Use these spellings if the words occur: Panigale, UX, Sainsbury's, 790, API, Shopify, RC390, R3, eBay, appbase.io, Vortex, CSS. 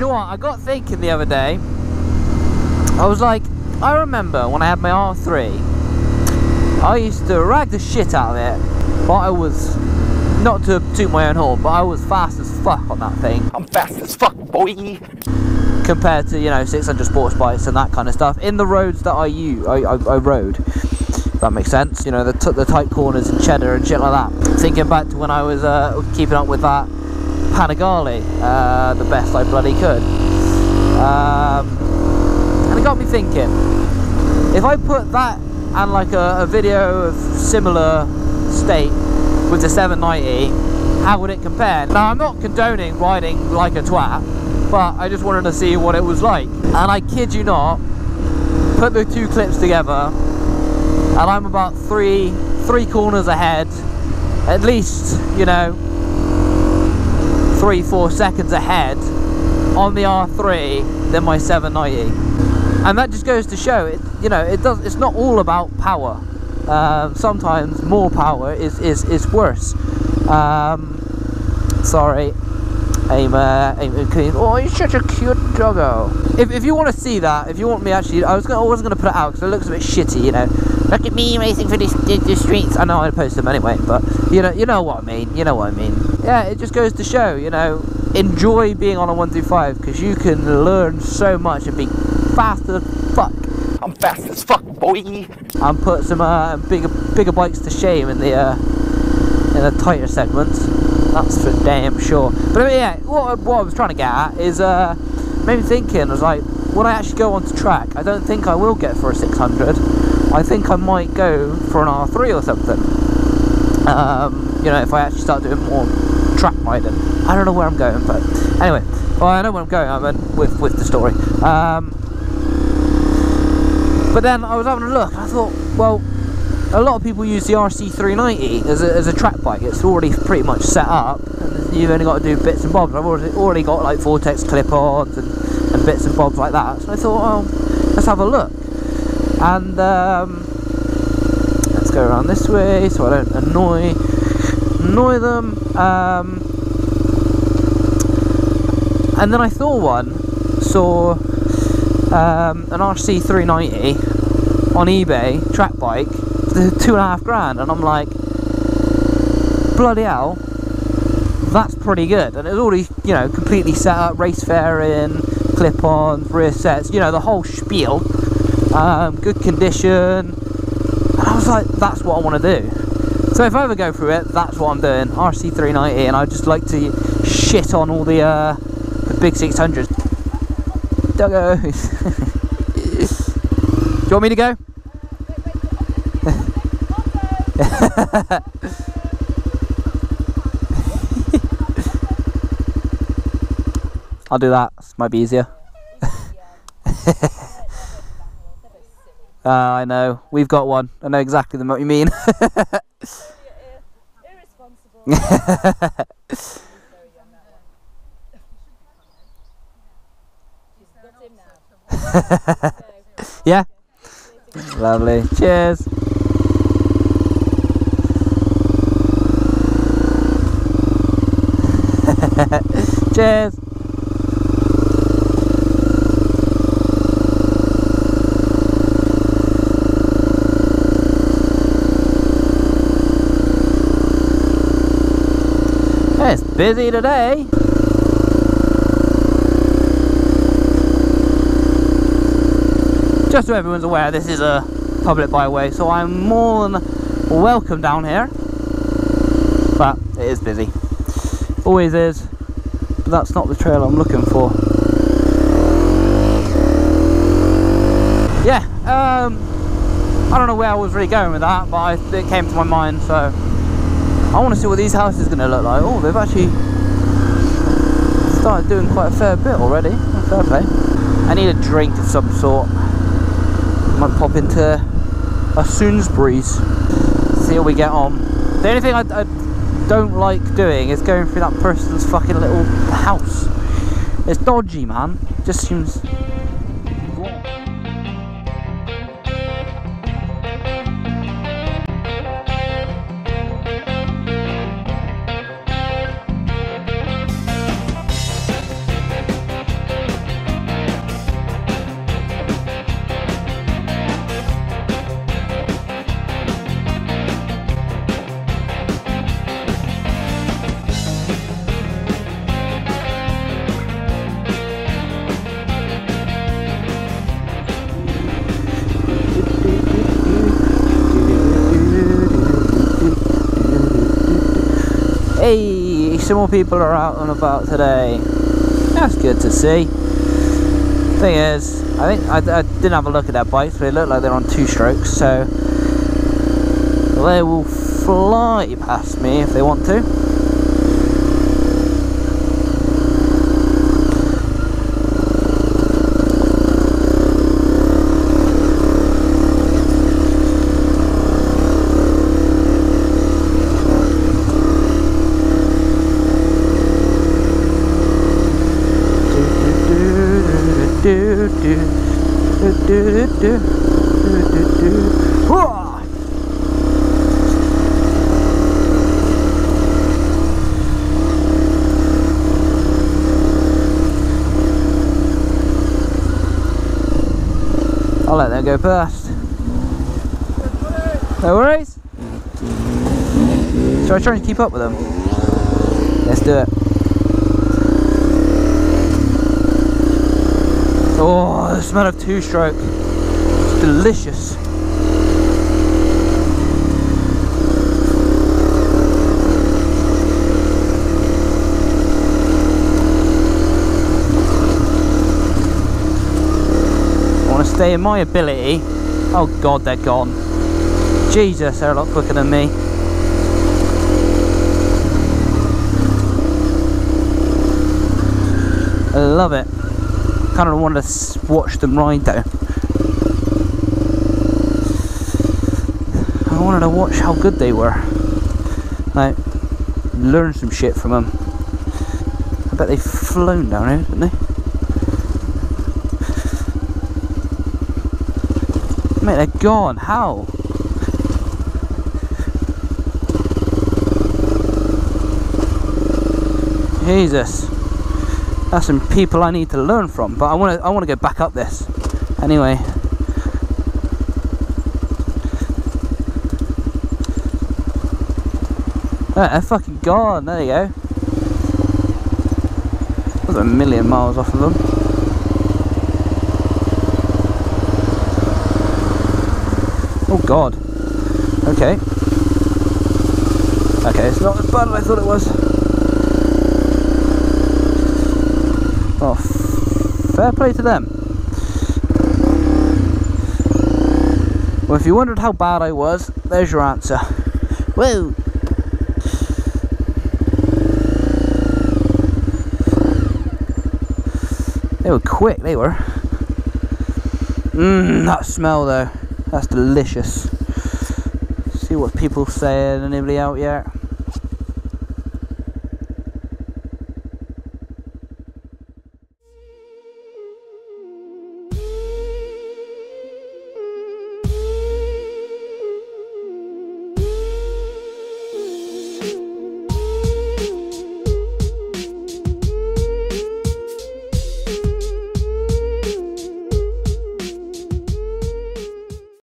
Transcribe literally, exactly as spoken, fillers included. you know what, I got thinking the other day, I was like, I remember when I had my R three, I used to rag the shit out of it, but I was, not to toot my own horn, but I was fast as fuck on that thing. I'm fast as fuck, boy! Compared to, you know, six hundred sports bikes and that kind of stuff, in the roads that I use, I, I, I rode. That makes sense, you know, the, t the tight corners and cheddar and shit like that. Thinking back to when I was uh, keeping up with that Panigale, uh, the best I bloody could. Um, and it got me thinking, if I put that and like a, a video of similar state with the seven ninety, how would it compare? Now, I'm not condoning riding like a twat, but I just wanted to see what it was like. And I kid you not, put the two clips together, and I'm about three three corners ahead, at least, you know, three four seconds ahead on the R three than my seven ninety, and that just goes to show it. You know, it does. It's not all about power. Uh, sometimes more power is is is worse. Um, sorry, I'm uh, I'm clean. Oh, you're such a cute doggo. If if you want to see that, if you want me actually, I was gonna, I wasn't gonna put it out because it looks a bit shitty, you know. Look at me racing for the, the, the streets. I know I'd post them anyway, but you know, you know what I mean. You know what I mean. Yeah, it just goes to show, you know, enjoy being on a one through five because you can learn so much and be fast as fuck. I'm fast as fuck, boy. And put some uh, bigger, bigger bikes to shame in the uh, in the tighter segments. That's for damn sure. But I mean, yeah, what, what I was trying to get at is uh, made me thinking. I was like, when I actually go onto track, I don't think I will get for a six hundred. I think I might go for an R three or something, um, you know, if I actually start doing more track riding. I don't know where I'm going, but anyway, well, I know where I'm going, I mean, with, with the story. Um, but then I was having a look, I thought, well, a lot of people use the R C three ninety as a, as a track bike. It's already pretty much set up, and you've only got to do bits and bobs. I've already, already got like Vortex clip-ons and, and bits and bobs like that, so I thought, oh, let's have a look. And um, let's go around this way so I don't annoy annoy them. Um, and then I saw one, saw um, an R C three ninety on eBay track bike for two and a half grand, and I'm like, bloody hell, that's pretty good. And it was already, you know, completely set up, race fairing, clip-ons, rear sets, you know, the whole spiel. Um, good condition, and I was like, that's what I want to do. So if I ever go through it, that's what I'm doing, R C three ninety, and I just like to shit on all the, uh, the big six hundreds. Doggos. Do you want me to go? I'll do that, this might be easier. Uh, I know, we've got one. I know exactly the what you mean. Yeah? Lovely. Cheers. Cheers. It's busy today. Just so everyone's aware, this is a public byway, so I'm more than welcome down here. But it is busy. Always is. But that's not the trail I'm looking for. Yeah, um, I don't know where I was really going with that, but I, it came to my mind, so... I want to see what these houses are going to look like. Oh, they've actually started doing quite a fair bit already. Fair play. I need a drink of some sort. Might pop into a Sainsbury's. See how we get on. The only thing I, I don't like doing is going through that person's fucking little house. It's dodgy, man. It just seems... some more people are out and about today. That's good to see. Thing is, I think I, I didn't have a look at their bikes, but it looked like they're on two strokes, so they will fly past me if they want to. I'll let them go first. No worries. So I'm trying to keep up with them. Let's do it. Oh, the smell of two-stroke. It's delicious. Stay in my ability. Oh god, they're gone. Jesus, they're a lot quicker than me. I love it. Kind of want to watch them ride though. I wanted to watch how good they were. Like, learn some shit from them. I bet they've flown down here, haven't they? Mate, they're gone. How? Jesus, that's some people I need to learn from. But I want to. I want to go back up this. Anyway, oh, they're fucking gone. There you go. That was a million miles off of them. Oh god. Okay. Okay, it's not as bad as I thought it was. Oh, fair play to them. Well, if you wondered how bad I was, there's your answer. Whoa! They were quick, they were. Mmm, that smell though. That's delicious. See what people saying. Anybody out yet?